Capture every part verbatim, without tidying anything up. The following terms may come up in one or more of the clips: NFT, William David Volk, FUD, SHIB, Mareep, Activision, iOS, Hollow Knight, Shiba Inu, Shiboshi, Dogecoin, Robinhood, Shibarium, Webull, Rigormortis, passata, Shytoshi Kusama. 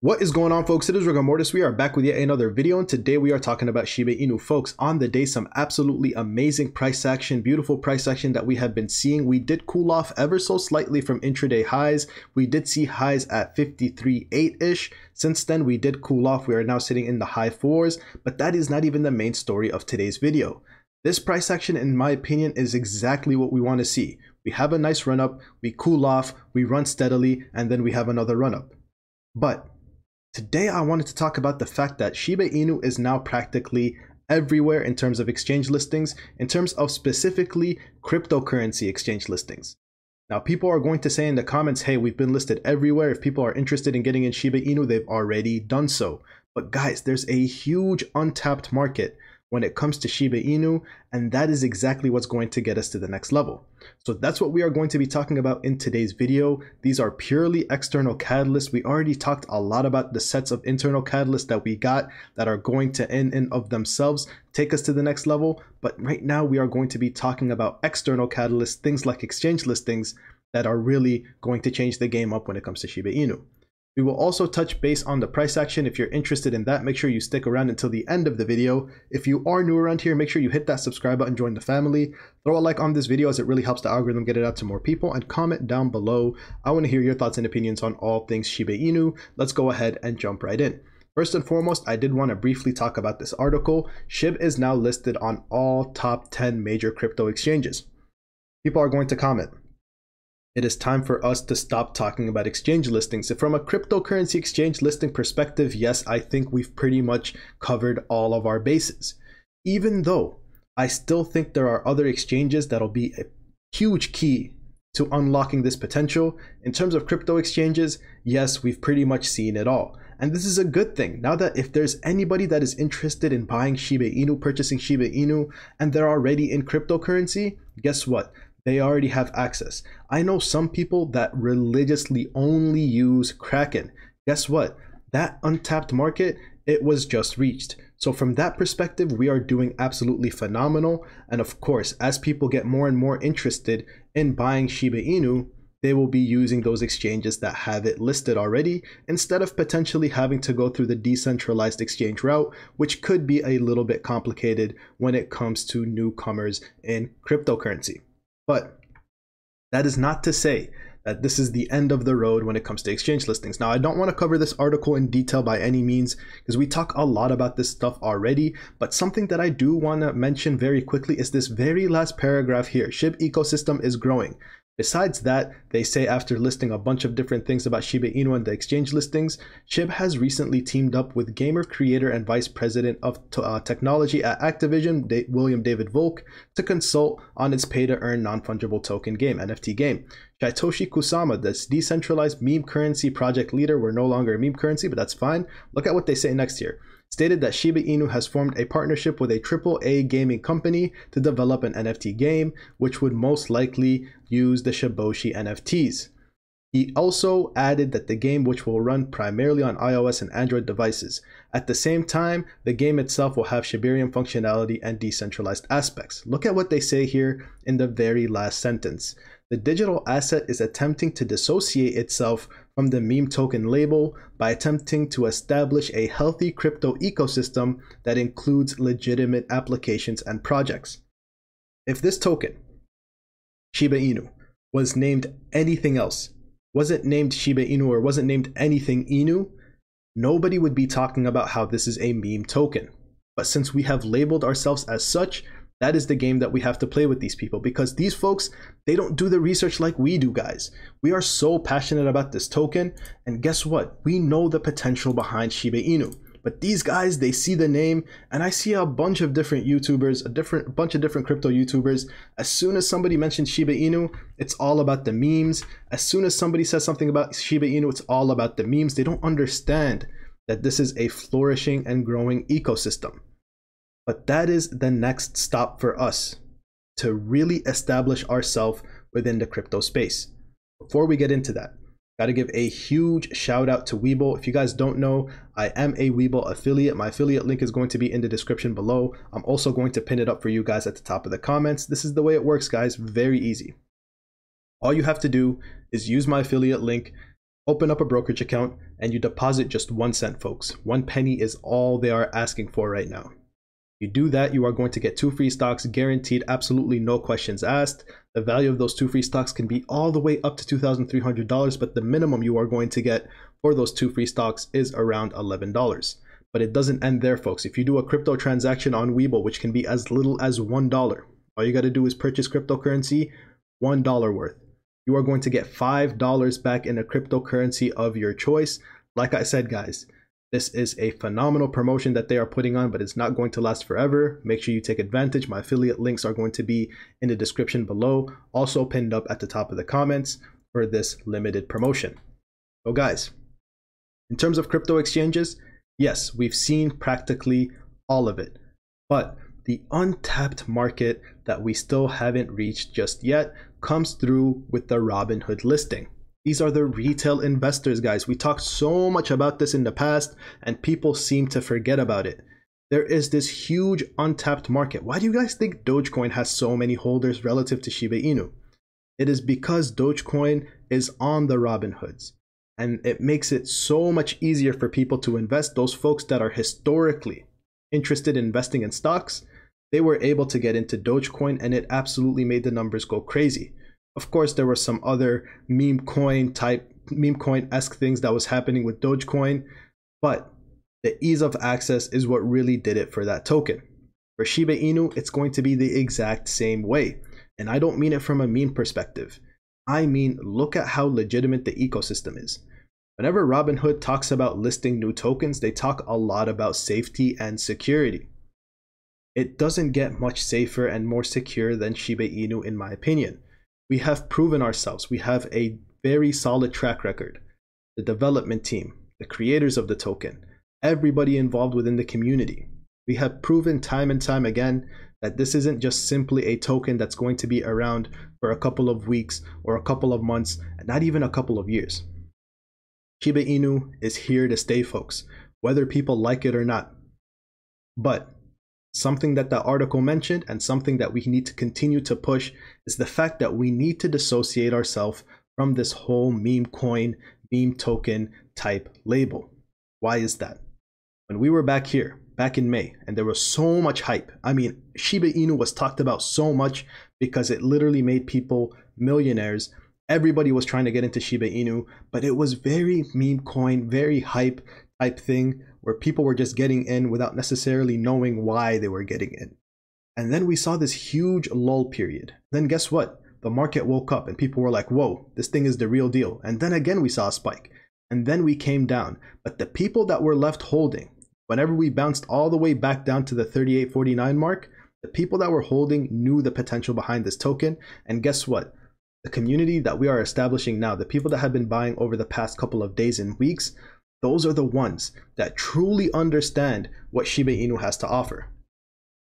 What is going on, folks? It is Rigormortis. We are back with yet another video, and today we are talking about Shiba Inu, folks. On the day, some absolutely amazing price action, beautiful price action that we have been seeing. We did cool off ever so slightly from intraday highs. We did see highs at fifty-three point eight ish. Since then, we did cool off. We are now sitting in the high fours, but that is not even the main story of today's video. This price action, in my opinion, is exactly what we want to see. We have a nice run up, we cool off, we run steadily, and then we have another run up. But today I wanted to talk about the fact that Shiba Inu is now practically everywhere in terms of exchange listings, in terms of specifically cryptocurrency exchange listings. Now, people are going to say in the comments, hey, we've been listed everywhere. If people are interested in getting in Shiba Inu, they've already done so. But guys, there's a huge untapped market when it comes to Shiba Inu, and that is exactly what's going to get us to the next level. So that's what we are going to be talking about in today's video. These are purely external catalysts. We already talked a lot about the sets of internal catalysts that we got that are going to in and of themselves take us to the next level. But right now we are going to be talking about external catalysts, things like exchange listings that are really going to change the game up when it comes to Shiba Inu. We will also touch base on the price action. If you're interested in that, make sure you stick around until the end of the video. If you are new around here, make sure you hit that subscribe button, join the family, throw a like on this video as it really helps the algorithm get it out to more people, and comment down below. I want to hear your thoughts and opinions on all things Shiba Inu. Let's go ahead and jump right in. First and foremost, I did want to briefly talk about this article. S H I B is now listed on all top ten major crypto exchanges. People are going to comment, it is time for us to stop talking about exchange listings. From a cryptocurrency exchange listing perspective, yes, I think we've pretty much covered all of our bases. Even though I still think there are other exchanges that'll be a huge key to unlocking this potential. In terms of crypto exchanges, yes, we've pretty much seen it all. And this is a good thing. Now that if there's anybody that is interested in buying Shiba Inu, purchasing Shiba Inu, and they're already in cryptocurrency, guess what? They already have access. I know some people that religiously only use Kraken. Guess what? That untapped market, it was just reached. So from that perspective, we are doing absolutely phenomenal. And of course, as people get more and more interested in buying Shiba Inu, they will be using those exchanges that have it listed already, instead of potentially having to go through the decentralized exchange route, which could be a little bit complicated when it comes to newcomers in cryptocurrency. But that is not to say that this is the end of the road when it comes to exchange listings. Now, I don't want to cover this article in detail by any means because we talk a lot about this stuff already, but something that I do want to mention very quickly is this very last paragraph here. S H I B ecosystem is growing. Besides that, they say after listing a bunch of different things about Shiba Inu and the exchange listings, S H I B has recently teamed up with gamer creator and vice president of uh, technology at Activision, da William David Volk, to consult on its pay-to-earn non-fungible token game, N F T game. Shytoshi Kusama, this decentralized meme currency project leader, we're no longer a meme currency, but that's fine. Look at what they say next year. Stated that Shiba Inu has formed a partnership with a triple A gaming company to develop an N F T game, which would most likely use the Shiboshi N F Ts. He also added that the game, which will run primarily on i O S and Android devices. At the same time, the game itself will have Shibarium functionality and decentralized aspects. Look at what they say here in the very last sentence. The digital asset is attempting to dissociate itself from the meme token label by attempting to establish a healthy crypto ecosystem that includes legitimate applications and projects. If this token, Shiba Inu, was named anything else, wasn't named Shiba Inu or wasn't named anything Inu, nobody would be talking about how this is a meme token. But since we have labeled ourselves as such, that is the game that we have to play with these people, because these folks, they don't do the research like we do, guys. We are so passionate about this token, and guess what? We know the potential behind Shiba Inu. But these guys, they see the name, and I see a bunch of different YouTubers, a different bunch of different crypto YouTubers. As soon as somebody mentions Shiba Inu, it's all about the memes. As soon as somebody says something about Shiba Inu, it's all about the memes. They don't understand that this is a flourishing and growing ecosystem. But that is the next stop for us to really establish ourselves within the crypto space. Before we get into that, got to give a huge shout out to Webull. If you guys don't know, I am a Webull affiliate. My affiliate link is going to be in the description below. I'm also going to pin it up for you guys at the top of the comments. This is the way it works, guys. Very easy. All you have to do is use my affiliate link, Open up a brokerage account and you deposit just one cent, folks. One penny is all they are asking for right now. You do that, you are going to get two free stocks guaranteed, absolutely no questions asked. The value of those two free stocks can be all the way up to two thousand three hundred dollars, but the minimum you are going to get for those two free stocks is around eleven dollars. But it doesn't end there, folks. If you do a crypto transaction on Webull, which can be as little as one dollar, all you got to do is purchase cryptocurrency, one dollar worth. You are going to get five dollars back in a cryptocurrency of your choice. Like I said, guys, this is a phenomenal promotion that they are putting on, but it's not going to last forever. Make sure you take advantage. My affiliate links are going to be in the description below, also pinned up at the top of the comments for this limited promotion. So guys, in terms of crypto exchanges, yes, we've seen practically all of it, but the untapped market that we still haven't reached just yet comes through with the Robinhood listing. These are the retail investors, guys. We talked so much about this in the past and people seem to forget about it. There is this huge untapped market. Why do you guys think Dogecoin has so many holders relative to Shiba Inu? It is because Dogecoin is on the Robinhoods, and it makes it so much easier for people to invest. Those folks that are historically interested in investing in stocks, they were able to get into Dogecoin, and it absolutely made the numbers go crazy. Of course, there were some other meme coin type, meme coin-esque things that was happening with Dogecoin, but the ease of access is what really did it for that token. For Shiba Inu, it's going to be the exact same way. And I don't mean it from a meme perspective. I mean, look at how legitimate the ecosystem is. Whenever Robinhood talks about listing new tokens, they talk a lot about safety and security. It doesn't get much safer and more secure than Shiba Inu, in my opinion. We have proven ourselves. We have a very solid track record. The development team, the creators of the token, everybody involved within the community. We have proven time and time again that this isn't just simply a token that's going to be around for a couple of weeks or a couple of months, and not even a couple of years. Shiba Inu is here to stay, folks, whether people like it or not. But something that the article mentioned and something that we need to continue to push is the fact that we need to dissociate ourselves from this whole meme coin, meme token type label. Why is that? When we were back here, back in May, and there was so much hype. I mean, Shiba Inu was talked about so much because it literally made people millionaires. Everybody was trying to get into Shiba Inu, but it was very meme coin, very hype type thing, where people were just getting in without necessarily knowing why they were getting in. And then we saw this huge lull period. Then guess what? The market woke up and people were like, whoa, this thing is the real deal. And then again, we saw a spike. And then we came down. But the people that were left holding, whenever we bounced all the way back down to the thirty-eight forty-nine mark, the people that were holding knew the potential behind this token. And guess what? The community that we are establishing now, the people that have been buying over the past couple of days and weeks, those are the ones that truly understand what Shiba Inu has to offer.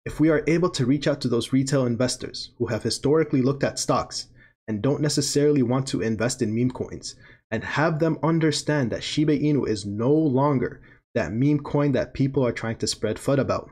If we are able to reach out to those retail investors who have historically looked at stocks and don't necessarily want to invest in meme coins, and have them understand that Shiba Inu is no longer that meme coin that people are trying to spread F U D about.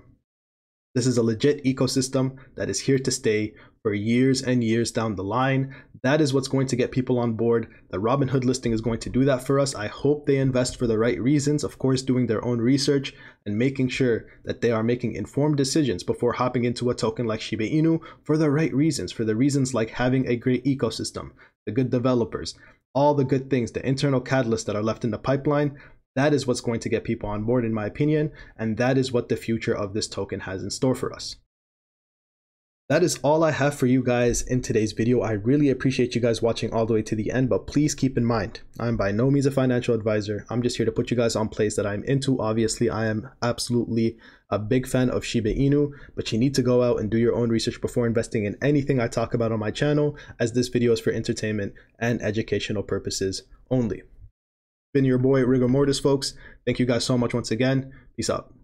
This is a legit ecosystem that is here to stay for years and years down the line. That is what's going to get people on board. The Robinhood listing is going to do that for us. I hope they invest for the right reasons, of course, doing their own research and making sure that they are making informed decisions before hopping into a token like Shiba Inu for the right reasons, for the reasons like having a great ecosystem, the good developers, all the good things, the internal catalysts that are left in the pipeline. That is what's going to get people on board, in my opinion, and that is what the future of this token has in store for us. That is all I have for you guys in today's video. I really appreciate you guys watching all the way to the end, but please keep in mind, I'm by no means a financial advisor. I'm just here to put you guys on plays that I'm into. Obviously, I am absolutely a big fan of Shiba Inu, but you need to go out and do your own research before investing in anything I talk about on my channel, as this video is for entertainment and educational purposes only. Been your boy Rigormortis, folks. Thank you guys so much once again. Peace out.